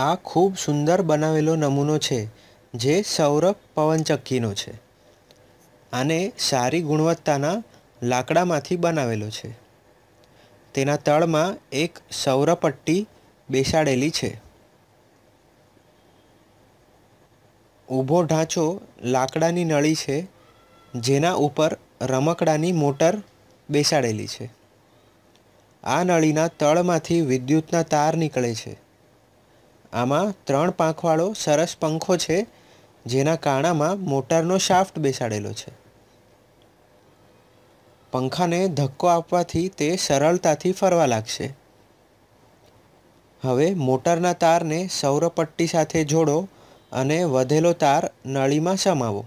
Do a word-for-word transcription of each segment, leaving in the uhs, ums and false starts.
આ ખૂબ સુંદર બનાવેલો નમૂનો છે જે સૌર પવનચક્કીનો છે. આને સારી ગુણવત્તાના લાકડામાંથી બનાવેલો છે. તેના તળમાં એક સૌર પટ્ટી બેસાડેલી છે. ઊભો ઢાંચો લાકડાની નળી છે જેના ઉપર રમકડાની મોટર બેસાડેલી છે. આ નળીના તળમાંથી વિદ્યુતના તાર નીકળે છે. આમાં ત્રણ પાંખવાળો સરસ પંખો છે જેના કાણામાં મોટરનો શાફ્ટ બેસાડેલો છે. પંખાને ધક્કો આપવાથી તે સરળતાથી ફરવા લાગશે. હવે મોટરના તારને સૌરપટ્ટી સાથે જોડો અને વધેલો તાર નળીમાં સમાવો.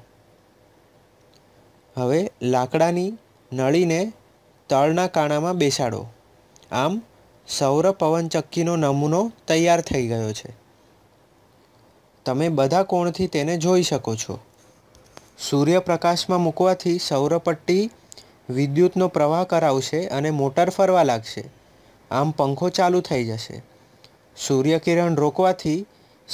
હવે લાકડાની નળીને તળના કાણામાં બેસાડો. આમ સૌર પવનચક્કીનો નમૂનો તૈયાર થઈ ગયો છે. તમે બધા કોણથી તેને જોઈ શકો છો. સૂર્યપ્રકાશમાં મૂકવાથી સૌરપટ્ટી વિદ્યુતનો પ્રવાહ કરાવશે અને મોટર ફરવા લાગશે. આમ પંખો ચાલુ થઈ જશે. સૂર્યકિરણ રોકવાથી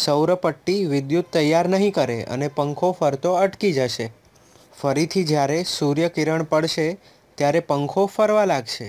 સૌરપટ્ટી વિદ્યુત તૈયાર નહીં કરે અને પંખો ફરતો અટકી જશે. ફરીથી જ્યારે સૂર્યકિરણ પડશે ત્યારે પંખો ફરવા લાગશે.